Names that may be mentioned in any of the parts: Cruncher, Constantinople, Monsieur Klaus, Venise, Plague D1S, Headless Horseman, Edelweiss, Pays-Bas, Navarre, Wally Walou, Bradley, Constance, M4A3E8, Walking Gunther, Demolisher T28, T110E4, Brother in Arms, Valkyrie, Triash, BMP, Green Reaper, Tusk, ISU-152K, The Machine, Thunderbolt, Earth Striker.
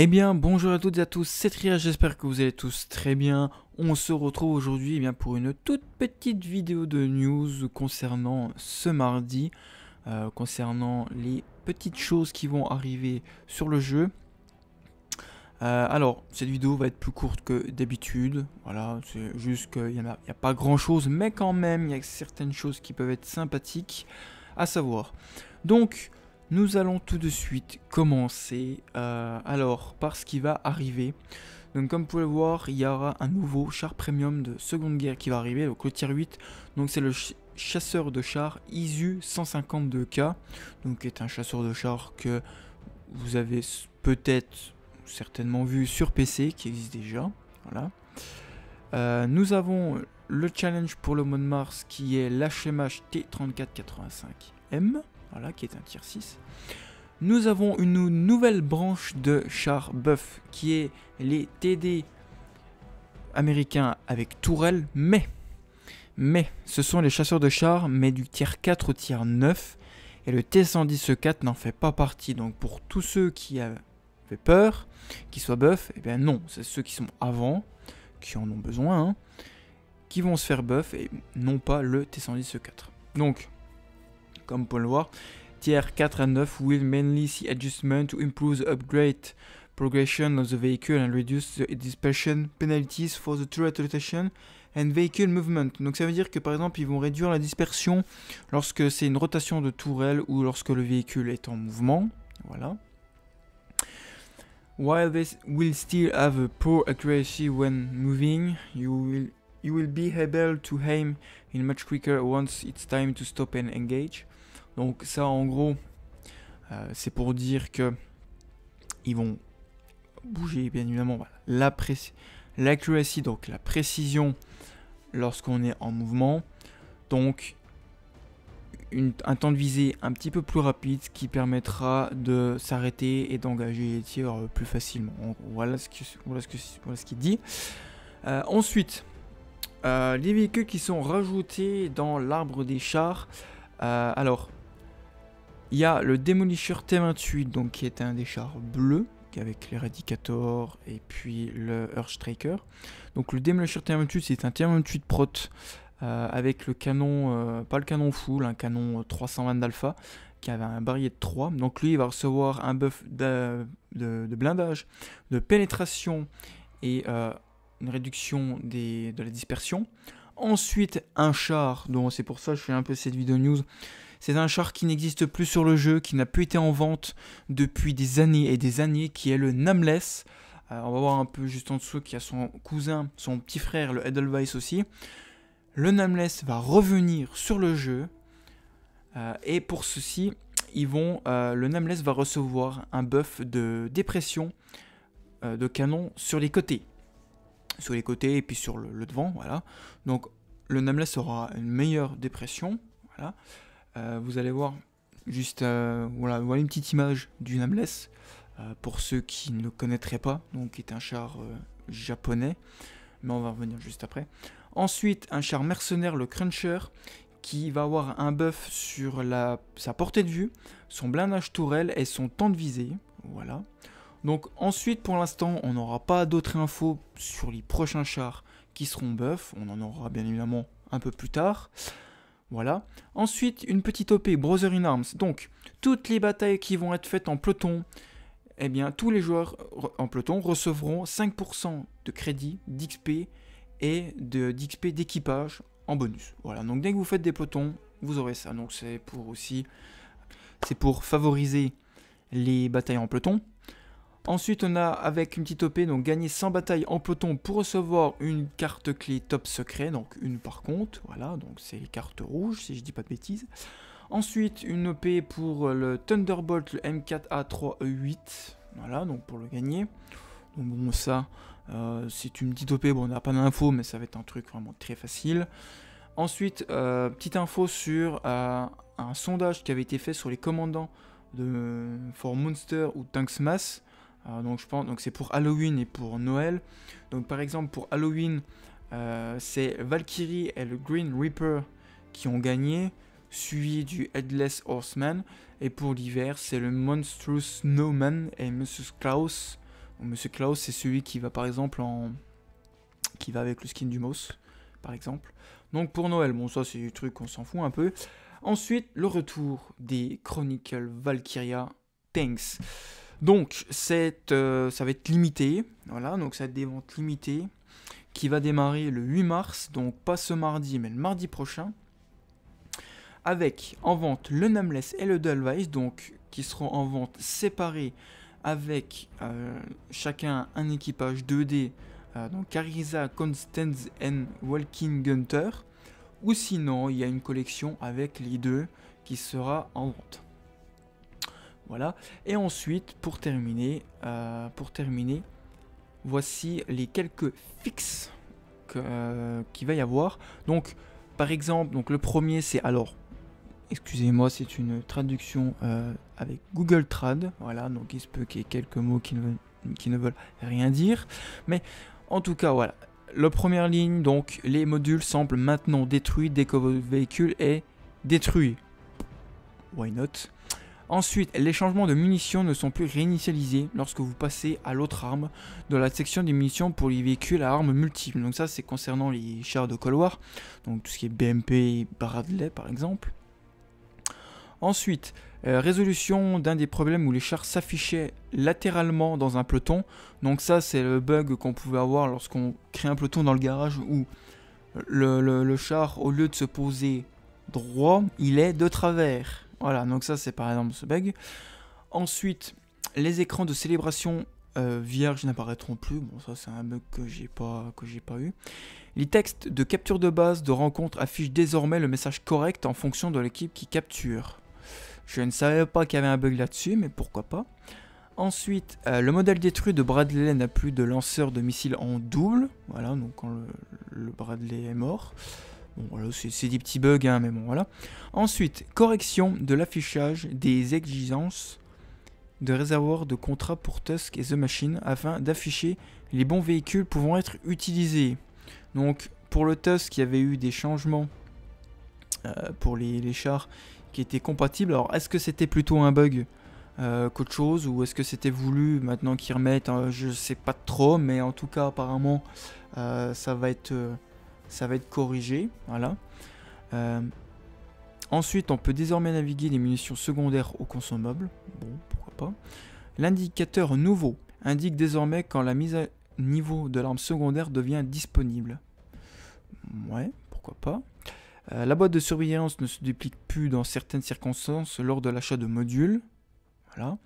Eh bien bonjour à toutes et à tous, c'est Triash, j'espère que vous allez tous très bien. On se retrouve aujourd'hui pour une toute petite vidéo de news concernant ce mardi, concernant les petites choses qui vont arriver sur le jeu. Alors cette vidéo va être plus courte que d'habitude, voilà, c'est juste qu'il n'y a pas grand chose, mais quand même il y a certaines choses qui peuvent être sympathiques à savoir. Donc nous allons tout de suite commencer par ce qui va arriver. Donc comme vous pouvez le voir, il y aura un nouveau char premium de seconde guerre qui va arriver, donc le tier 8. Donc c'est le chasseur de char ISU-152K, donc est un chasseur de char que vous avez peut-être certainement vu sur PC, qui existe déjà. Voilà. Nous avons le challenge pour le mois de mars qui est l'HMH T3485M. Voilà, qui est un tier 6. Nous avons une nouvelle branche de chars buff qui est les TD américains avec tourelle, mais ce sont les chasseurs de chars, mais du tier 4 au tier 9, et le T110E4 n'en fait pas partie. Donc pour tous ceux qui avaient peur qu'ils soient buff, et bien non, c'est ceux qui sont avant, qui en ont besoin, hein, qui vont se faire buff et non pas le T110E4. Donc comme vous pouvez le voir, tier 4 à 9 will mainly see adjustment to improve the upgrade progression of the vehicle and reduce the dispersion penalties for the turret rotation and vehicle movement. Donc ça veut dire que par exemple ils vont réduire la dispersion lorsque c'est une rotation de tourelle ou lorsque le véhicule est en mouvement. Voilà. While they will still have a poor accuracy when moving, you will be able to aim in much quicker once it's time to stop and engage. Donc ça en gros c'est pour dire que ils vont bouger bien évidemment l'accuracy, donc la précision lorsqu'on est en mouvement, donc un temps de visée un petit peu plus rapide, ce qui permettra de s'arrêter et d'engager les tirs plus facilement. Voilà ce qui dit. Ensuite les véhicules qui sont rajoutés dans l'arbre des chars, alors il y a le Demolisher T28, donc qui est un des chars bleus, avec l'éradicator et puis le Earth Striker. Donc le Demolisher T28, c'est un T28 prot avec le canon, pas le canon full, un canon 320 d'alpha, qui avait un barillet de 3. Donc lui, il va recevoir un buff de blindage, de pénétration et une réduction de la dispersion. Ensuite, un char, donc c'est pour ça que je fais un peu cette vidéo news. C'est un char qui n'existe plus sur le jeu, qui n'a plus été en vente depuis des années et des années, qui est le Nameless. On va voir un peu juste en dessous qu'il y a son cousin, son petit frère, le Edelweiss aussi. Le Nameless va revenir sur le jeu. Et pour ceci, le Nameless va recevoir un buff de dépression de canon sur les côtés. Sur les côtés et puis sur le devant, voilà. Donc le Nameless aura une meilleure dépression, voilà. Vous allez voir juste voilà une petite image du Nameless pour ceux qui ne le connaîtraient pas, donc qui est un char japonais, mais on va revenir juste après. Ensuite un char mercenaire, le Cruncher, qui va avoir un buff sur sa portée de vue, son blindage tourelle et son temps de visée, voilà. Donc ensuite pour l'instant on n'aura pas d'autres infos sur les prochains chars qui seront buff, on en aura bien évidemment un peu plus tard. Voilà. Ensuite, une petite OP, Brother in Arms. Donc, toutes les batailles qui vont être faites en peloton, eh bien, tous les joueurs en peloton recevront 5% de crédit, d'XP et d'XP d'équipage en bonus. Voilà. Donc, dès que vous faites des pelotons, vous aurez ça. Donc, c'est pour favoriser les batailles en peloton. Ensuite, on a avec une petite OP, donc gagner 100 batailles en peloton pour recevoir une carte clé top secret, donc une par contre, voilà, donc c'est les cartes rouges si je dis pas de bêtises. Ensuite, une OP pour le Thunderbolt, le M4A3E8, voilà, donc pour le gagner. Donc bon, ça, c'est une petite OP, bon, on n'a pas d'infos, mais ça va être un truc vraiment très facile. Ensuite, petite info sur un sondage qui avait été fait sur les commandants de For Monster ou Tank Smash. Donc je pense c'est pour Halloween et pour Noël. Donc par exemple pour Halloween, c'est Valkyrie et le Green Reaper qui ont gagné, suivi du Headless Horseman. Et pour l'hiver, c'est le Monstrous Snowman et Monsieur Klaus. Monsieur Klaus, c'est celui qui va par exemple en... qui va avec le skin du Moss, par exemple. Donc pour Noël, bon ça c'est du truc qu'on s'en fout un peu. Ensuite, le retour des Chronicles Valkyria Tanks. Donc ça va être limité, voilà, donc ça va être des ventes limitées, qui va démarrer le 8 mars, donc pas ce mardi, mais le mardi prochain. Avec en vente le Nameless et le Edelweiss, donc qui seront en vente séparés avec chacun un équipage 2D, donc Carissa, Constance et Walking Gunther. Ou sinon, il y a une collection avec les deux qui sera en vente. Voilà. Et ensuite, pour terminer voici les quelques fixes qu'il va y avoir. Donc, par exemple, donc le premier, c'est... Alors, excusez-moi, c'est une traduction avec Google Trad. Voilà, donc il se peut qu'il y ait quelques mots qui ne veulent rien dire. Mais, en tout cas, voilà. La première ligne, donc, les modules semblent maintenant détruits dès que votre véhicule est détruit. Why not? Ensuite, les changements de munitions ne sont plus réinitialisés lorsque vous passez à l'autre arme de la section des munitions pour les véhicules à armes multiples. Donc ça, c'est concernant les chars de couloir, donc tout ce qui est BMP, Bradley par exemple. Ensuite, résolution d'un des problèmes où les chars s'affichaient latéralement dans un peloton. Donc ça, c'est le bug qu'on pouvait avoir lorsqu'on crée un peloton dans le garage où le char, au lieu de se poser droit, il est de travers. Voilà, donc ça, c'est par exemple ce bug. Ensuite, les écrans de célébration vierges n'apparaîtront plus. Bon, ça, c'est un bug que j'ai pas eu. Les textes de capture de base de rencontre affichent désormais le message correct en fonction de l'équipe qui capture. Je ne savais pas qu'il y avait un bug là-dessus, mais pourquoi pas. Ensuite, le modèle détruit de Bradley n'a plus de lanceur de missiles en double. Voilà, donc quand le Bradley est mort. Bon, voilà, c'est des petits bugs, hein, mais bon, voilà. Ensuite, correction de l'affichage des exigences de réservoir de contrat pour Tusk et The Machine afin d'afficher les bons véhicules pouvant être utilisés. Donc, pour le Tusk, il y avait eu des changements pour les chars qui était compatible. Alors est-ce que c'était plutôt un bug qu'autre chose, ou est-ce que c'était voulu maintenant qu'ils remettent, je sais pas trop, mais en tout cas apparemment ça va être corrigé, voilà. Ensuite, on peut désormais naviguer les munitions secondaires au consommable, bon pourquoi pas. L'indicateur nouveau indique désormais quand la mise à niveau de l'arme secondaire devient disponible, ouais pourquoi pas. La boîte de surveillance ne se duplique plus dans certaines circonstances lors de l'achat de modules. Voilà.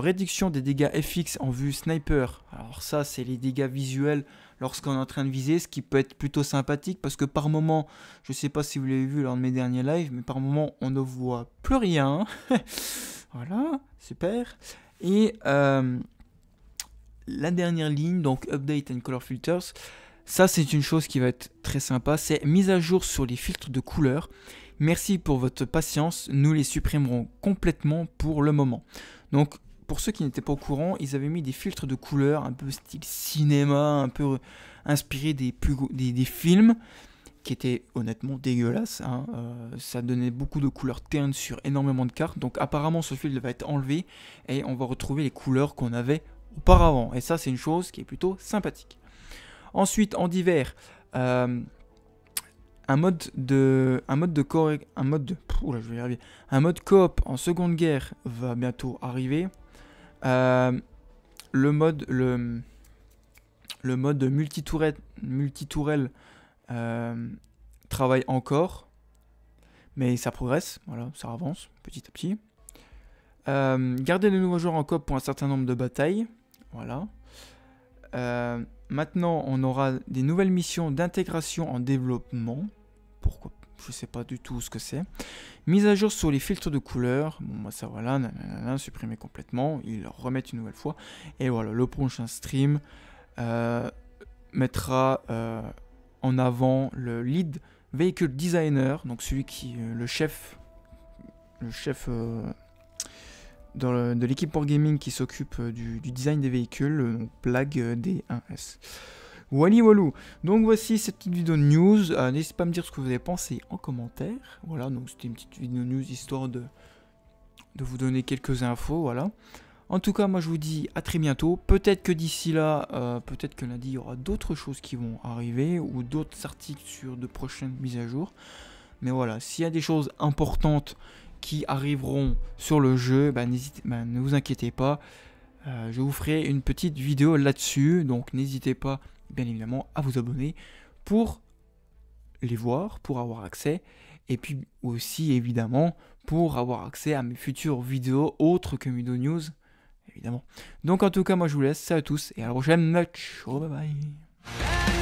Réduction des dégâts FX en vue sniper. Alors ça, c'est les dégâts visuels lorsqu'on est en train de viser, ce qui peut être plutôt sympathique parce que par moment, je ne sais pas si vous l'avez vu lors de mes derniers lives, mais par moment, on ne voit plus rien. Voilà, super. Et la dernière ligne, donc Update and Color Filters. Ça, c'est une chose qui va être très sympa, c'est mise à jour sur les filtres de couleurs. Merci pour votre patience, nous les supprimerons complètement pour le moment. Donc, pour ceux qui n'étaient pas au courant, ils avaient mis des filtres de couleurs un peu style cinéma, un peu inspiré des films, qui étaient honnêtement dégueulasses. Hein. Ça donnait beaucoup de couleurs ternes sur énormément de cartes. Donc, apparemment, ce filtre va être enlevé et on va retrouver les couleurs qu'on avait auparavant. Et ça, c'est une chose qui est plutôt sympathique. Ensuite, en divers, un mode coop en seconde guerre va bientôt arriver. Le mode multitourelle travaille encore, mais ça progresse, voilà, ça avance petit à petit. Garder les nouveaux joueurs en coop pour un certain nombre de batailles, voilà. Maintenant, on aura des nouvelles missions d'intégration en développement. Pourquoi? Je ne sais pas du tout ce que c'est. Mise à jour sur les filtres de couleurs. Bon, bah ça voilà, nanana, supprimer complètement. Ils le remettent une nouvelle fois. Et voilà, le prochain stream mettra en avant le lead vehicle designer, donc celui qui le chef de l'équipe pour gaming qui s'occupe du design des véhicules, donc Plague D1S. Wally Walou. Donc voici cette petite vidéo de news. N'hésitez pas à me dire ce que vous avez pensé en commentaire. Voilà, donc c'était une petite vidéo news histoire de vous donner quelques infos. Voilà. En tout cas, moi je vous dis à très bientôt. Peut-être que d'ici là, peut-être que lundi, il y aura d'autres choses qui vont arriver ou d'autres articles sur de prochaines mises à jour. Mais voilà, s'il y a des choses importantes qui arriveront sur le jeu, ne vous inquiétez pas. Je vous ferai une petite vidéo là-dessus, donc n'hésitez pas bien évidemment à vous abonner pour les voir, pour avoir accès, et puis aussi évidemment pour avoir accès à mes futures vidéos autres que Mudo News, évidemment. Donc en tout cas, moi je vous laisse, salut à tous, et à la prochaine, ciao, bye bye.